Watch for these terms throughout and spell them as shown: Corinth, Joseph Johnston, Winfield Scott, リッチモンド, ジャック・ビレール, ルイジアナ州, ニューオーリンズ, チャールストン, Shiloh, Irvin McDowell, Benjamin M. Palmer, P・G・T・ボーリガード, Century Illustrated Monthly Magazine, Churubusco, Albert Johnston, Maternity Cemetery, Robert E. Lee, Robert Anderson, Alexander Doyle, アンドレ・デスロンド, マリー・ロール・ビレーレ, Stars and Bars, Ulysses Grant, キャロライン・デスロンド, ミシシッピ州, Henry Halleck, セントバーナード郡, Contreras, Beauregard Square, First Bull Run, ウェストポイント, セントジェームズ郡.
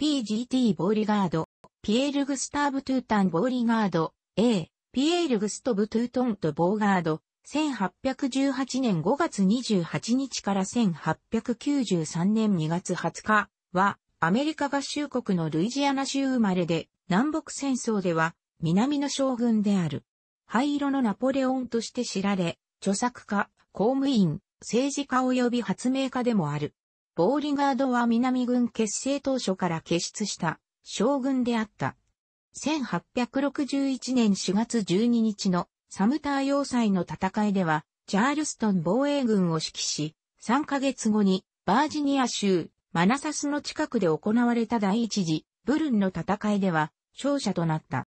PGT ボーリガード、ピエール・グスターブ・トゥータン・ボーリガード、A、ピエール・グストブ・トゥートンとボーガード、1818年5月28日から1893年2月20日は、アメリカ合衆国のルイジアナ州生まれで、南北戦争では、南の将軍である。灰色のナポレオンとして知られ、著作家、公務員、政治家及び発明家でもある。ボーリガードは南軍結成当初から傑出した将軍であった。1861年4月12日のサムター要塞の戦いでは、チャールストン防衛軍を指揮し、3ヶ月後にバージニア州マナサスの近くで行われた第一次ブルンの戦いでは勝者となった。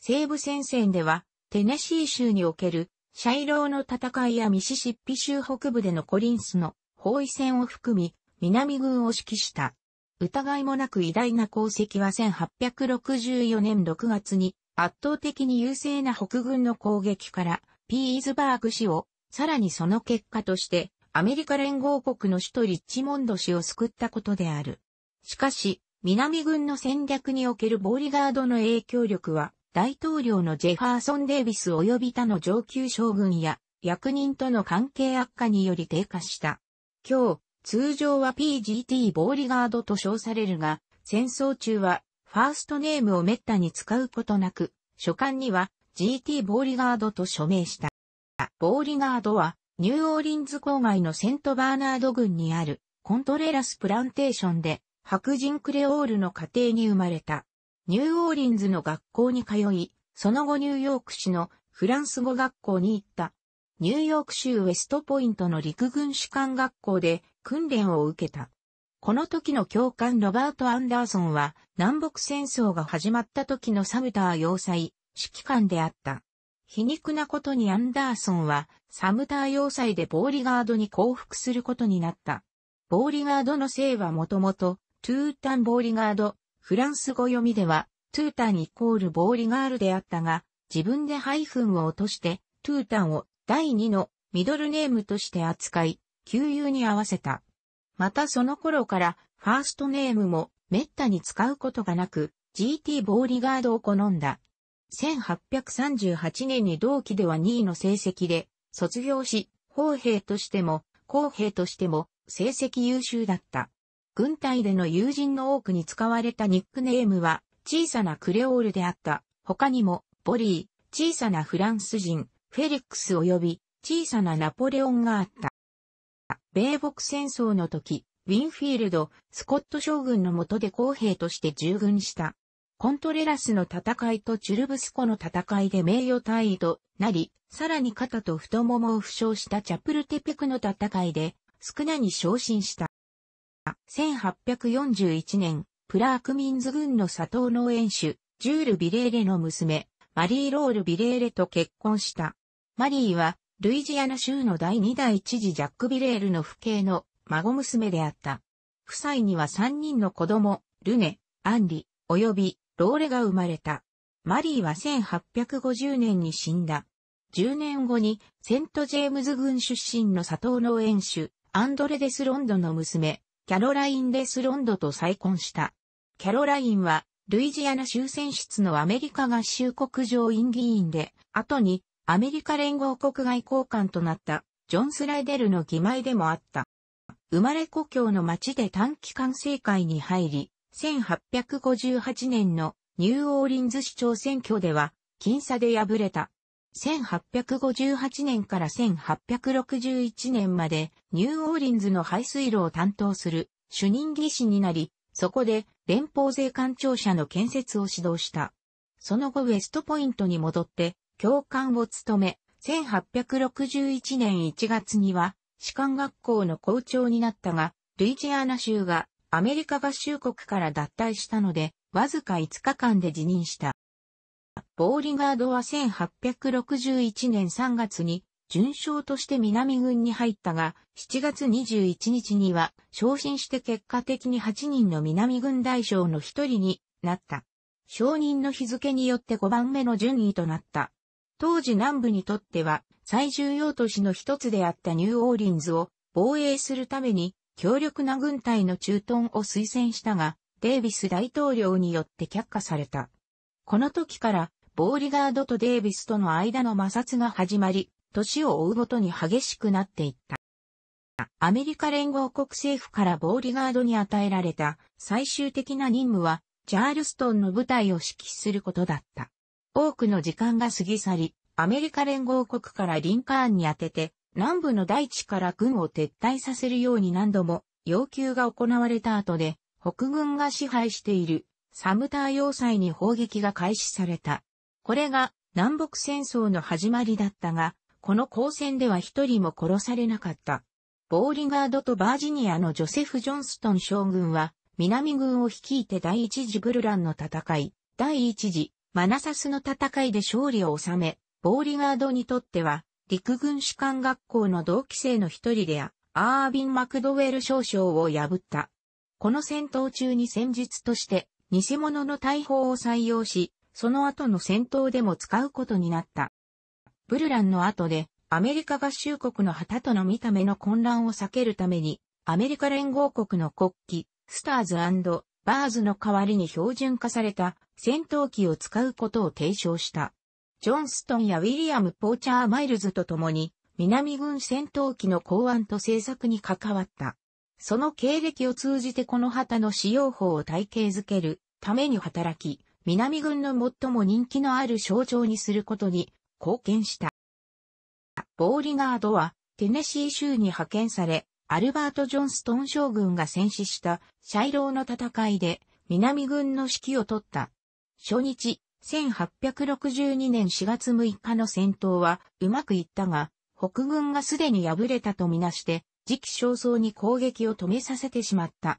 西部戦線では、テネシー州におけるシャイローの戦いやミシシッピ州北部でのコリンスの包囲戦を含み、南軍を指揮した。疑いもなく偉大な功績は1864年6月に圧倒的に優勢な北軍の攻撃からピーズバーグ市を、さらにその結果としてアメリカ連合国の首都リッチモンド市を救ったことである。しかし、南軍の戦略におけるボーリガードの影響力は大統領のジェファーソン・デイビス及び他の上級将軍や役人との関係悪化により低下した。今日、通常は PGT ボーリガードと称されるが、戦争中はファーストネームを滅多に使うことなく、書簡には GT ボーリガードと署名した。ボーリガードはニューオーリンズ郊外のセントバーナード郡にあるコントレラスプランテーションで白人クレオールの家庭に生まれた。ニューオーリンズの学校に通い、その後ニューヨーク市のフランス語学校に行った。ニューヨーク州ウェストポイントの陸軍士官学校で訓練を受けた。この時の教官ロバート・アンダーソンは南北戦争が始まった時のサムター要塞指揮官であった。皮肉なことにアンダーソンはサムター要塞でボーリガードに降伏することになった。ボーリガードの姓はもともとトゥータン・ボーリガード、フランス語読みではトゥータン=ボーリガールであったが、自分でハイフンを落としてトゥータンを第2のミドルネームとして扱い、旧友に合わせた。またその頃からファーストネームも滅多に使うことがなく GT ボーリガードを好んだ。1838年に同期では2位の成績で卒業し、砲兵としても工兵としても成績優秀だった。軍隊での友人の多くに使われたニックネームは小さなクレオールであった。他にもボリー、小さなフランス人、フェリックス及び小さなナポレオンがあった。米北戦争の時、ウィンフィールド、スコット将軍の下で工兵として従軍した。コントレラスの戦いとチュルブスコの戦いで名誉大尉となり、さらに肩と太ももを負傷したチャプルテペクの戦いで、宿儺に昇進した。1841年、プラークミンズ軍の佐藤農園主、ジュール・ビレーレの娘、マリー・ロール・ビレーレと結婚した。マリーは、ルイジアナ州の第2代知事ジャック・ビレールの父兄の孫娘であった。夫妻には3人の子供、ルネ、アンリ、およびローレが生まれた。マリーは1850年に死んだ。10年後にセント・ジェームズ郡出身の佐藤農園主、アンドレ・デス・ロンドの娘、キャロライン・デス・ロンドと再婚した。キャロラインはルイジアナ州選出のアメリカ合衆国上院議員で、後にアメリカ連合国外交官となったジョン・スライデルの義妹でもあった。生まれ故郷の町で短期間政界に入り、1858年のニューオーリンズ市長選挙では僅差で敗れた。1858年から1861年までニューオーリンズの排水路を担当する主任技師になり、そこで連邦税関庁舎の建設を指導した。その後ウェストポイントに戻って、教官を務め、1861年1月には、士官学校の校長になったが、ルイジアナ州がアメリカ合衆国から脱退したので、わずか5日間で辞任した。ボーリガードは1861年3月に、准将として南軍に入ったが、7月21日には、昇進して結果的に8人の南軍大将の一人になった。昇任の日付によって5番目の順位となった。当時南部にとっては最重要都市の一つであったニューオーリンズを防衛するために強力な軍隊の駐屯を推薦したが、デービス大統領によって却下された。この時から、ボーリガードとデービスとの間の摩擦が始まり、年を追うごとに激しくなっていった。アメリカ連合国政府からボーリガードに与えられた最終的な任務は、チャールストンの部隊を指揮することだった。多くの時間が過ぎ去り、アメリカ連合国からリンカーンに宛てて、南部の大地から軍を撤退させるように何度も要求が行われた後で、北軍が支配しているサムター要塞に砲撃が開始された。これが南北戦争の始まりだったが、この交戦では一人も殺されなかった。ボーリガードとバージニアのジョセフ・ジョンストン将軍は、南軍を率いて第一次ブルランの戦い、第一次マナサスの戦いで勝利を収め、ボーリガードにとっては、陸軍士官学校の同期生の一人でアービン・マクドウェル少将を破った。この戦闘中に戦術として偽物の大砲を採用し、その後の戦闘でも使うことになった。ブルランの後でアメリカ合衆国の旗との見た目の混乱を避けるために、アメリカ連合国の国旗、スターズ&バーズの代わりに標準化された戦闘機を使うことを提唱した。ジョンストンやウィリアム・ポーチャー・マイルズと共に南軍戦闘機の考案と製作に関わった。その経歴を通じてこの旗の使用法を体系づけるために働き、南軍の最も人気のある象徴にすることに貢献した。ボーリガードはテネシー州に派遣され、アルバート・ジョンストン将軍が戦死したシャイローの戦いで南軍の指揮を取った。初日、1862年4月6日の戦闘はうまくいったが、北軍がすでに敗れたとみなして、時期尚早に攻撃を止めさせてしまった。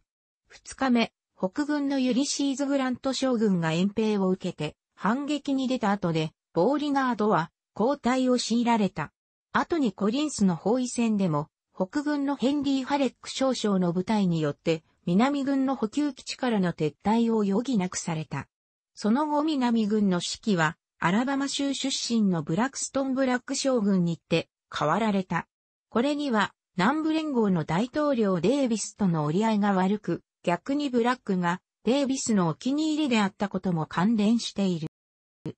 2日目、北軍のユリシーズ・グラント将軍が援兵を受けて反撃に出た後で、ボーリガードは後退を強いられた。後にコリンスの包囲戦でも、北軍のヘンリー・ハレック少将の部隊によって、南軍の補給基地からの撤退を余儀なくされた。その後南軍の指揮は、アラバマ州出身のブラクストン・ブラック将軍にて、変わられた。これには、南部連合の大統領デービスとの折り合いが悪く、逆にブラックがデービスのお気に入りであったことも関連している。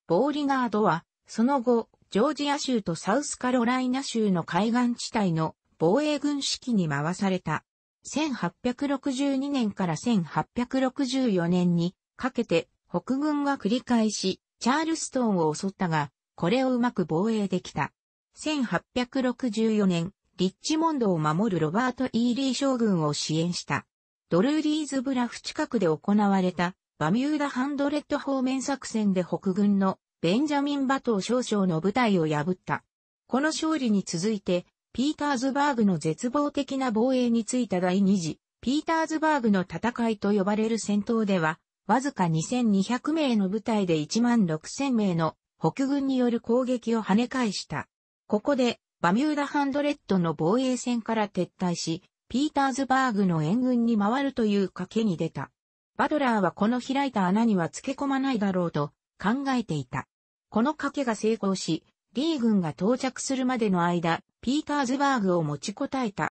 ボーリガードは、その後、ジョージア州とサウスカロライナ州の海岸地帯の防衛軍指揮に回された。1862年から1864年にかけて、北軍が繰り返し、チャールストンを襲ったが、これをうまく防衛できた。1864年、リッチモンドを守るロバート・イーリー将軍を支援した。ドルーリーズブラフ近くで行われた、バミューダ・ハンドレッド方面作戦で北軍のベンジャミン・バトー少将の部隊を破った。この勝利に続いて、ピーターズバーグの絶望的な防衛についた第二次、ピーターズバーグの戦いと呼ばれる戦闘では、わずか2200名の部隊で16000名の北軍による攻撃を跳ね返した。ここでバミューダハンドレッドの防衛線から撤退し、ピーターズバーグの援軍に回るという賭けに出た。バトラーはこの開いた穴にはつけ込まないだろうと考えていた。この賭けが成功し、リー軍が到着するまでの間、ピーターズバーグを持ちこたえた。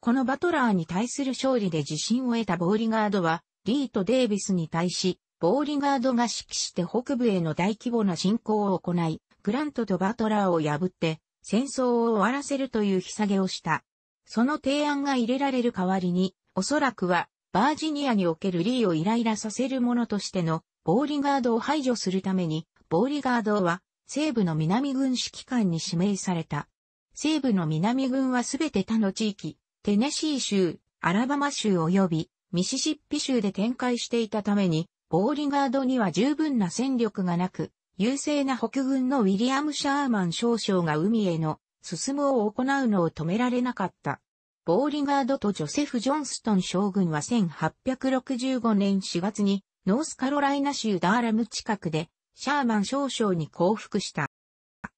このバトラーに対する勝利で自信を得たボーリガードは、リーとデービスに対し、ボーリガードが指揮して北部への大規模な侵攻を行い、グラントとバトラーを破って、戦争を終わらせるという引き下げをした。その提案が入れられる代わりに、おそらくは、バージニアにおけるリーをイライラさせる者としての、ボーリガードを排除するために、ボーリガードは、西部の南軍指揮官に指名された。西部の南軍はすべて他の地域、テネシー州、アラバマ州及び、ミシシッピ州で展開していたために、ボーリガードには十分な戦力がなく、優勢な北軍のウィリアム・シャーマン少将が海への進むを行うのを止められなかった。ボーリガードとジョセフ・ジョンストン将軍は1865年4月に、ノースカロライナ州ダーラム近くで、シャーマン少将に降伏した。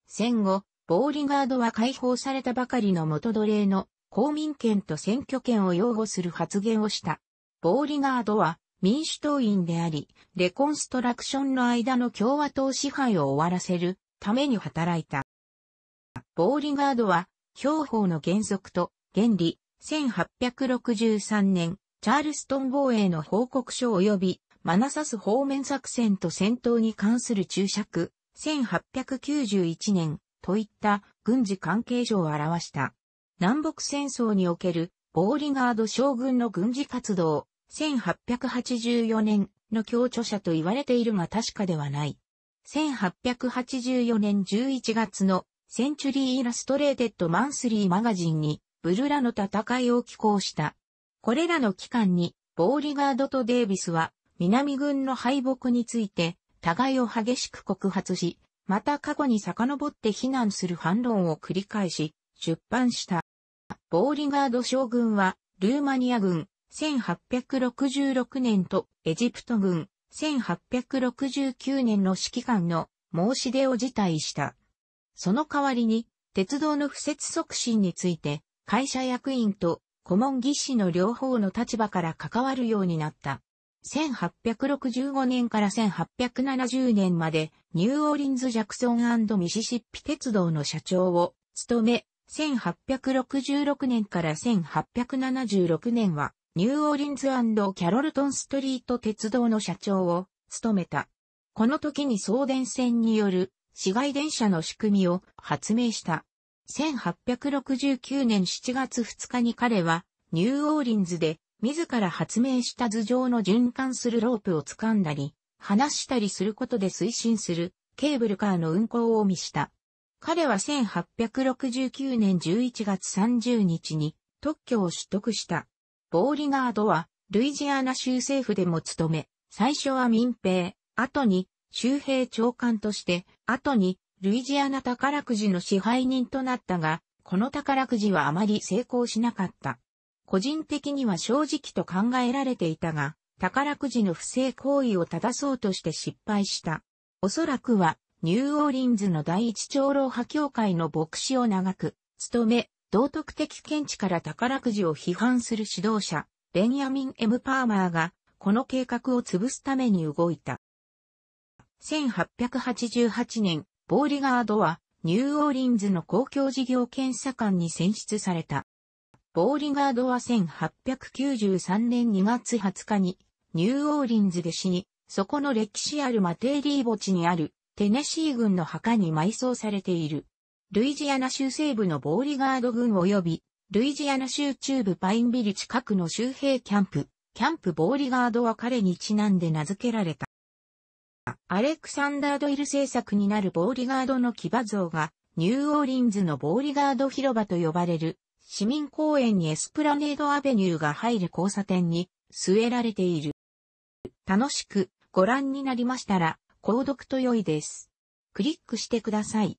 戦後、ボーリガードは解放されたばかりの元奴隷の公民権と選挙権を擁護する発言をした。ボーリガードは民主党員であり、レコンストラクションの間の共和党支配を終わらせるために働いた。ボーリガードは、兵法の原則と原理、1863年、チャールストン防衛の報告書及びマナサス方面作戦と戦闘に関する注釈、1891年といった軍事関係書を表した。南北戦争におけるボーリガード将軍の軍事活動、1884年の共著者と言われているが確かではない。1884年11月のセンチュリー・イラストレーテッド・マンスリー・マガジンにブルラの戦いを寄稿した。これらの期間にボーリガードとデービスは南軍の敗北について互いを激しく告発し、また過去に遡って非難する反論を繰り返し出版した。ボーリガード将軍はルーマニア軍1866年とエジプト軍1869年の指揮官の申し出を辞退した。その代わりに、鉄道の敷設促進について、会社役員と顧問技師の両方の立場から関わるようになった。1865年から1870年まで、ニューオーリンズ・ジャクソン&ミシシッピ鉄道の社長を務め、1866年から1876年は、ニューオーリンズ&キャロルトンストリート鉄道の社長を務めた。この時に送電線による市街電車の仕組みを発明した。1869年7月2日に彼はニューオーリンズで自ら発明した頭上の循環するロープを掴んだり、離したりすることで推進するケーブルカーの運行を見した。彼は1869年11月30日に特許を取得した。ボーリガードは、ルイジアナ州政府でも務め、最初は民兵、後に、州兵長官として、後に、ルイジアナ宝くじの支配人となったが、この宝くじはあまり成功しなかった。個人的には正直と考えられていたが、宝くじの不正行為を正そうとして失敗した。おそらくは、ニューオーリンズの第一長老派教会の牧師を長く、務め、道徳的見地から宝くじを批判する指導者、ベンヤミン・M・パーマーが、この計画を潰すために動いた。1888年、ボーリガードは、ニューオーリンズの公共事業検査官に選出された。ボーリガードは1893年2月20日に、ニューオーリンズで死に、そこの歴史あるマテーリー墓地にある、テネシー軍の墓に埋葬されている。ルイジアナ州西部のボーリガード軍及び、ルイジアナ州中部パインビル近くの州兵キャンプボーリガードは彼にちなんで名付けられた。アレクサンダー・ドイル製作になるボーリガードの騎馬像が、ニューオーリンズのボーリガード広場と呼ばれる、市民公園にエスプラネードアベニューが入る交差点に据えられている。楽しくご覧になりましたら、購読と良いです。クリックしてください。